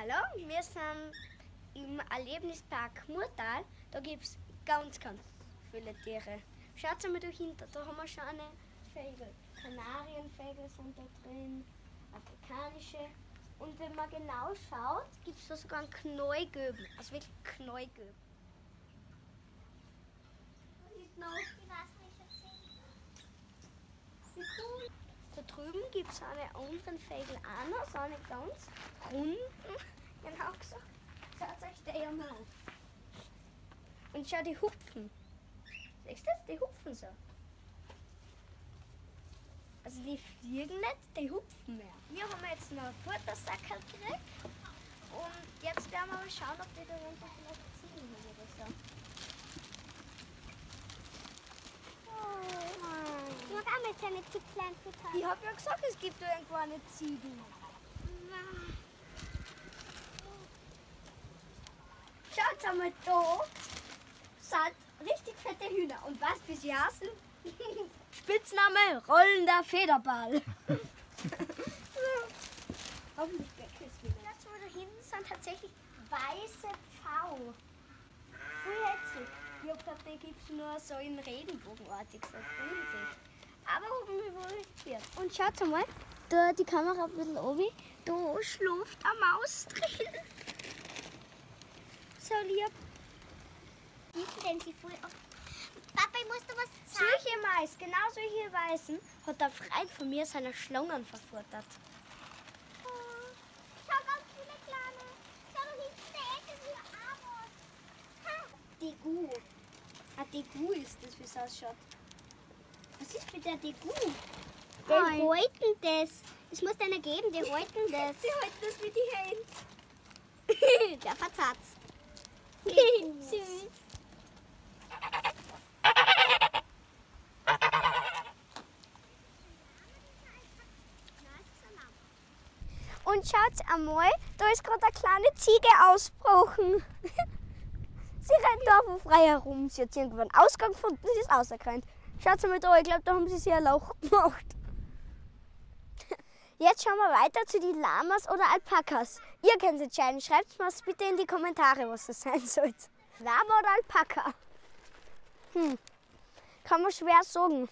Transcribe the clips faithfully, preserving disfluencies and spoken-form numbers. Hallo, wir sind im Erlebnispark Murtal. Da gibt es ganz, ganz viele Tiere. Schaut mal dahinter, da haben wir schon eine Vögel. Kanarienvögel sind da drin, afrikanische. Und wenn man genau schaut, gibt es da sogar einen Knäugöbel. Also wirklich Knäugöbel. Da drüben gibt es einen anderen Vögel auch noch, so einen ganz runden. Genau gesagt. Schaut euch den ja mal an. Und schau, die hupfen. Siehst du das? Die hupfen so. Also die fliegen nicht, die hupfen mehr. Wir haben jetzt noch einen Futtersack gekriegt. Und jetzt werden wir mal schauen, ob die da runter vielleicht ziehen oder so. Ich mag auch mal keine Zieglein füttern. Ich hab ja gesagt, es gibt irgendwo eine Ziege. Schaut einmal da. Sind richtig fette Hühner. Und was, wie sie heißen? Spitzname rollender Federball. Hoffentlich Bäcke ist wieder. Das, wo da hinten sind, tatsächlich weiße Pfau. Voll herzig. Ich hab gedacht, die gibt es nur so in Regenbogenartig. So aber oben wohl hier. Und schaut mal, da die Kamera ein bisschen oben. Da schläft eine Maus drin. So lieb. Die freuen sich voll auf. Papa, ich muss da was sagen. Solche Mais, genau solche Weißen, hat der Freund von mir seine Schlangen verfuttert. Oh, schau, ganz viele kleine. Schau, da hinten der Ecke ist wieder Amos. Ha. Degu. Ah, Degu ist das, wie es ausschaut. Was ist mit der Degu? Die halten das. Es muss einer geben, die halten das. Die halten das mit den Händen. Der verzatzt. Süß. Und schaut einmal, da ist gerade eine kleine Ziege ausgebrochen. Sie rennt da wo frei herum. Sie hat irgendwo einen Ausgang gefunden, sie ist rausgerannt. Schaut einmal da, ich glaube, da haben sie sich ein Loch gemacht. Jetzt schauen wir weiter zu den Lamas oder Alpakas. Ihr könnt es entscheiden, schreibt mal bitte in die Kommentare, was das sein soll. Lama oder Alpaka? Hm, kann man schwer sagen.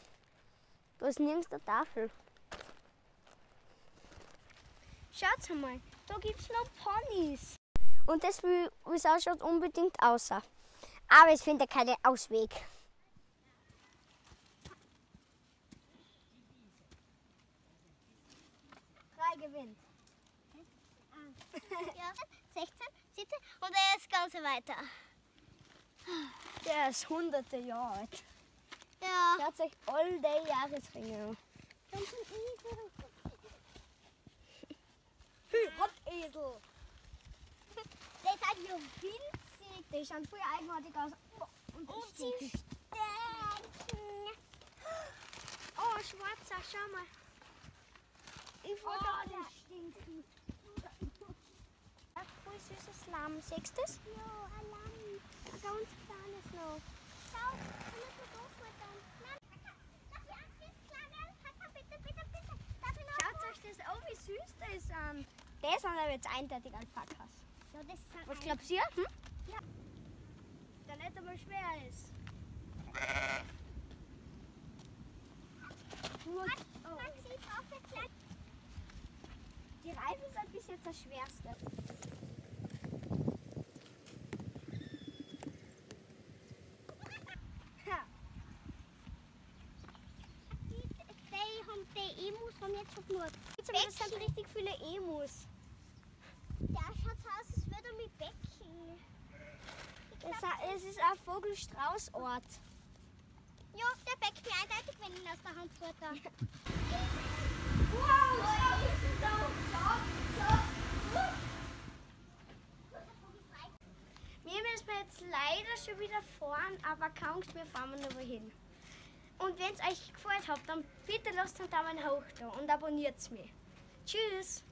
Da ist nirgends eine Tafel. Schaut mal, da gibt es noch Ponys. Und das will es auch schon unbedingt außer. Aber ich finde keinen Ausweg. Drei gewinnt. Ja, sechzehn, siebzehn und er ist ganz weiter. Der ist hunderte Jahre alt. Ja. Der hat sich all die Jahresringe. Rotesel. Die sind ja winzig. Die schauen voll eigenartig aus. Und, und sie stinken. Oh, schwarzer, schau mal. Ich wollte auch oh, nicht stinken. Das ist voll süßes Lamm. Siehst du das? Ja, ein Lamm. Ein ganz kleines noch. Schau, da müssen wir hochfuttern. Nein, darf ich anziehen, Kleine? Bitte, bitte, bitte. Schaut euch das an, wie süß das ist. An. Das sind aber jetzt eindeutig Alpakas. Ja, das ist was glaubst du? Hm? Ja. Der nicht einmal schwer ist. Gut. Oh. Man sieht auch der Kleine. Die Reifen sind bis jetzt das Schwerste. Die Emus haben jetzt schon Blut. Das sind richtig viele Emus. Der schaut aus, als würde er mit Bäckchen. Es ist ein Vogelstraußort. Ja, der Bäckchen ist eindeutig, wenn ich ihn aus der Hand futter. Wow, wir müssen jetzt leider schon wieder fahren, aber kaum Angst, wir fahren noch wohin. Und wenn es euch gefallen hat, dann bitte lasst einen Daumen hoch da und abonniert mich. Tschüss!